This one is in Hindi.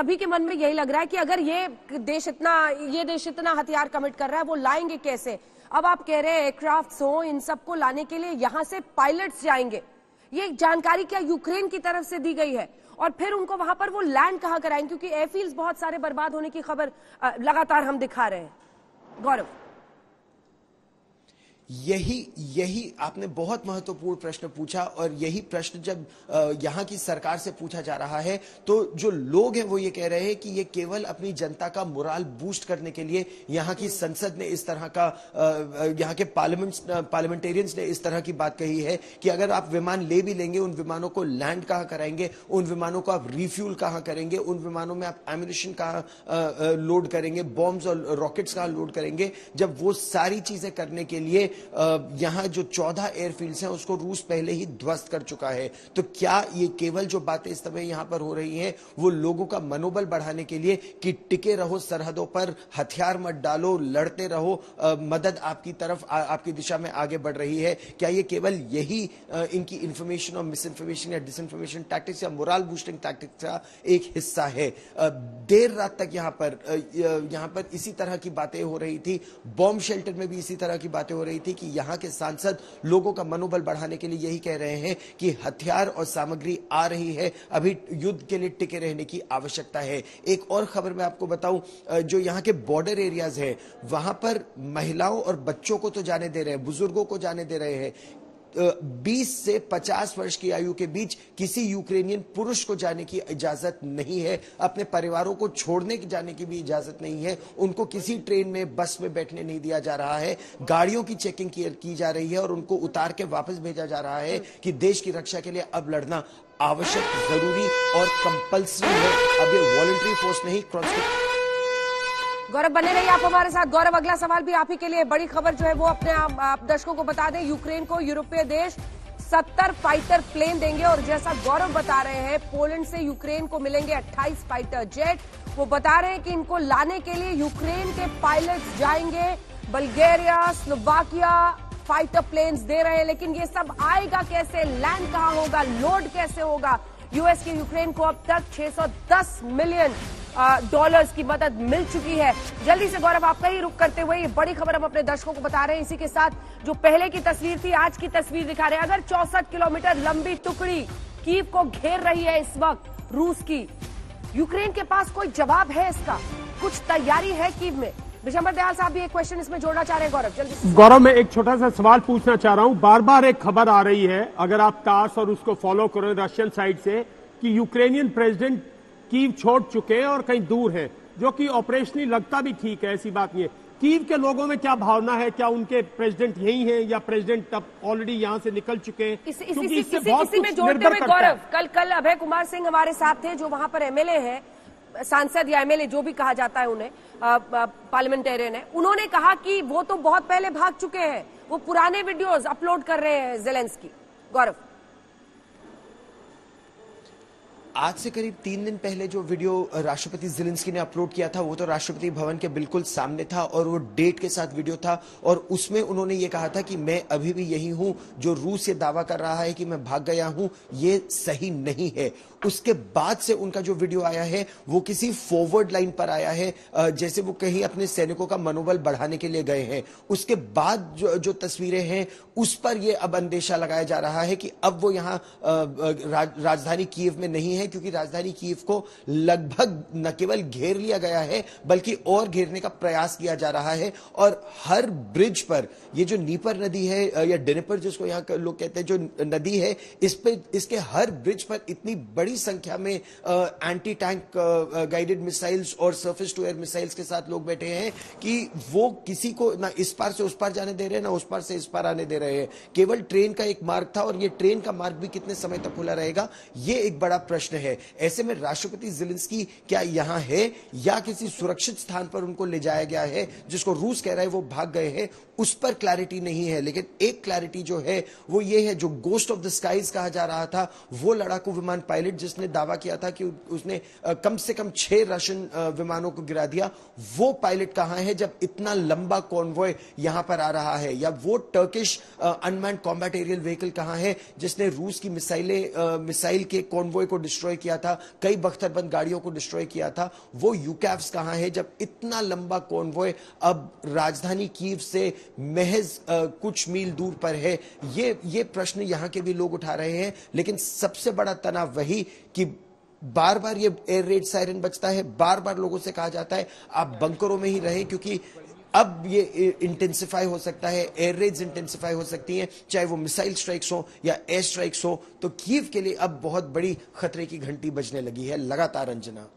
सभी के मन में यही लग रहा है कि अगर ये देश इतना हथियार कमिट कर रहा है, वो लाएंगे कैसे। अब आप कह रहे हैं एयरक्राफ्ट हो, इन सबको लाने के लिए यहाँ से पायलट्स जाएंगे। ये जानकारी क्या यूक्रेन की तरफ से दी गई है? और फिर उनको वहां पर वो लैंड कहाँ कराएंगे, क्योंकि एयरफील्ड बहुत सारे बर्बाद होने की खबर लगातार हम दिखा रहे हैं। गौरव, यही आपने बहुत महत्वपूर्ण प्रश्न पूछा, और यही प्रश्न जब यहाँ की सरकार से पूछा जा रहा है तो जो लोग हैं वो ये कह रहे हैं कि ये केवल अपनी जनता का मोराल बूस्ट करने के लिए यहाँ की संसद ने इस तरह का, यहाँ के पार्लियामेंटेरियंस ने इस तरह की बात कही है कि अगर आप विमान ले भी लेंगे, उन विमानों को लैंड कहाँ कराएंगे, उन विमानों को आप रिफ्यूल कहाँ करेंगे, उन विमानों में आप एम्यूनिशन कहाँ लोड करेंगे, बॉम्ब्स और रॉकेट्स कहाँ लोड करेंगे। जब वो सारी चीजें करने के लिए यहां जो 14 एयरफील्ड्स हैं उसको रूस पहले ही ध्वस्त कर चुका है, तो क्या ये केवल जो बातें इस समय यहां पर हो रही हैं वो लोगों का मनोबल बढ़ाने के लिए कि टिके रहो सरहदों पर, हथियार मत डालो, लड़ते रहो, मदद आपकी तरफ आपकी दिशा में आगे बढ़ रही है? क्या ये केवल यही इनकी इंफॉर्मेशन और मिस इन्फॉर्मेशन या डिसइंफॉर्मेशन टैक्टिक्स या मोरल बूस्टिंग टैक्टिक्स का एक हिस्सा है? देर रात तक यहां पर इसी तरह की बातें हो रही थी। बॉम्ब शेल्टर में भी इसी तरह की बातें हो रही थी कि यहां के सांसद लोगों का मनोबल बढ़ाने के लिए यही कह रहे हैं कि हथियार और सामग्री आ रही है, अभी युद्ध के लिए टिके रहने की आवश्यकता है। एक और खबर मैं आपको बताऊं, जो यहां के बॉर्डर एरियाज हैं वहां पर महिलाओं और बच्चों को तो जाने दे रहे हैं, बुजुर्गों को जाने दे रहे हैं। 20 से 50 वर्ष की आयु के बीच किसी यूक्रेनियन पुरुष को जाने की इजाजत नहीं है, अपने परिवारों को छोड़ने की जाने की भी इजाजत नहीं है, उनको किसी ट्रेन में, बस में बैठने नहीं दिया जा रहा है, गाड़ियों की चेकिंग की जा रही है और उनको उतार के वापस भेजा जा रहा है कि देश की रक्षा के लिए अब लड़ना आवश्यक, जरूरी और कंपल्सरी है, अब ये वॉलंटरी फोर्स नहीं। गौरव, बने रहिए आप हमारे साथ। गौरव, अगला सवाल भी आप ही के लिए। बड़ी खबर जो है वो अपने आप दर्शकों को बता दें, यूक्रेन को यूरोपीय देश 70 फाइटर प्लेन देंगे, और जैसा गौरव बता रहे हैं पोलैंड से यूक्रेन को मिलेंगे 28 फाइटर जेट। वो बता रहे हैं कि इनको लाने के लिए यूक्रेन के पायलट जाएंगे। बल्गेरिया, स्लोवाकिया फाइटर प्लेन्स दे रहे हैं, लेकिन ये सब आएगा कैसे, लैंड कहाँ होगा, लोड कैसे होगा? यूएस के यूक्रेन को अब तक $610 मिलियन की मदद मिल चुकी है। जल्दी से गौरव, आपका ही रुख करते हुए ये बड़ी खबर हम अपने दर्शकों को बता रहे हैं। इसी के साथ जो पहले की तस्वीर थी, आज की तस्वीर दिखा रहे हैं। अगर 64 किलोमीटर लंबी टुकड़ी कीव को घेर रही है इस वक्त रूस की, यूक्रेन के पास कोई जवाब है इसका? कुछ तैयारी है कीव में? विश्वंबर दयाल साहब भी एक क्वेश्चन इसमें जोड़ना चाह रहे हैं। गौरव, जल्दी। गौरव, मैं एक छोटा सा सवाल पूछना चाह रहा हूँ। बार बार एक खबर आ रही है, अगर आप तास और उसको फॉलो करो रशियन साइड से, कि यूक्रेनियन प्रेसिडेंट कीव छोड़ चुके हैं और कहीं दूर हैं, जो कि ऑपरेशनली लगता भी ठीक है, ऐसी बात नहीं है। कीव के लोगों में क्या भावना है? क्या उनके प्रेसिडेंट यही हैं या प्रेसिडेंट तब ऑलरेडी यहाँ से निकल चुके हैं? क्योंकि इससे बहुत कुछ निर्भर करता है। गौरव, कल अभय कुमार सिंह हमारे साथ थे, जो वहां पर एमएलए हैं, सांसद या एमएलए जो भी कहा जाता है उन्हें, पार्लियामेंटेरियन है। उन्होंने कहा कि वो तो बहुत पहले भाग चुके हैं, वो पुराने वीडियोज अपलोड कर रहे हैं ज़िलिंस्की। गौरव, आज से करीब 3 दिन पहले जो वीडियो राष्ट्रपति ज़िलिंस्की ने अपलोड किया था वो तो राष्ट्रपति भवन के बिल्कुल सामने था, और वो डेट के साथ वीडियो था, और उसमें उन्होंने ये कहा था कि मैं अभी भी यही हूं। जो रूस ये दावा कर रहा है कि मैं भाग गया हूं, ये सही नहीं है। उसके बाद से उनका जो वीडियो आया है वो किसी फॉरवर्ड लाइन पर आया है, जैसे वो कहीं अपने सैनिकों का मनोबल बढ़ाने के लिए गए हैं। उसके बाद जो तस्वीरें हैं उस पर ये अब अंदेशा लगाया जा रहा है कि अब वो यहाँ राजधानी कीव में नहीं है, क्योंकि राजधानी कीव को लगभग न केवल घेर लिया गया है बल्कि और घेरने का प्रयास किया जा रहा है। और हर ब्रिज पर ये जो नीपर नदी है या डेनिपर जिसको यहाँ लोग कहते हैं, जो नदी है, इस पे इसके हर ब्रिज पर इतनी बड़ी संख्या में एंटी टैंक गाइडेड मिसाइल्स और सर्फेस टू एयर मिसाइल्स के साथ लोग बैठे हैं कि वो किसी को ना इस पार से उस पार जाने दे रहे हैं, ना उस पार से इस पार आने दे रहे हैं। केवल ट्रेन का एक मार्ग था, और यह ट्रेन का मार्ग भी कितने समय तक खुला रहेगा, यह एक बड़ा प्रश्न है। ऐसे में राष्ट्रपति ज़िलिंस्की क्या यहां है या किसी सुरक्षित स्थान पर उनको ले जाया गया है, जिसको रूस कह रहा है वो भाग गए हैं, उस पर क्लैरिटी नहीं है। लेकिन एक क्लैरिटी जो है वो ये है, जो गोस्ट ऑफ द स्काईज कहा जा रहा था, वो लड़ाकू विमान पायलट जिसने दावा किया था कि उसने कम से कम 6 रशियन विमानों को गिरा दिया, वो पायलट कहां है जब इतना लंबा कॉन्वॉय यहां पर आ रहा है? या वो Turkish unmanned combat aerial vehicle कहां है जिसने रूस की मिसाइल के कॉन्वॉय को डिस्ट्रॉय किया था, कई बख्तरबंद गाड़ियों को डिस्ट्रॉय किया था? वो यूकेव्स कहां है जब इतना लंबा कॉन्वॉय अब राजधानी कीव से महज कुछ मील दूर पर है? ये प्रश्न यहां के भी लोग उठा रहे हैं, लेकिन सबसे बड़ा तनाव वही कि बार बार ये एयर रेड सायरन बजता है, बार बार लोगों से कहा जाता है आप बंकरों में ही रहें क्योंकि अब ये इंटेंसिफाई हो सकता है, एयर रेड्स इंटेंसिफाई हो सकती हैं, चाहे वो मिसाइल स्ट्राइक्स हो या एयर स्ट्राइक्स हो। तो कीव के लिए अब बहुत बड़ी खतरे की घंटी बजने लगी है लगातार। अंजना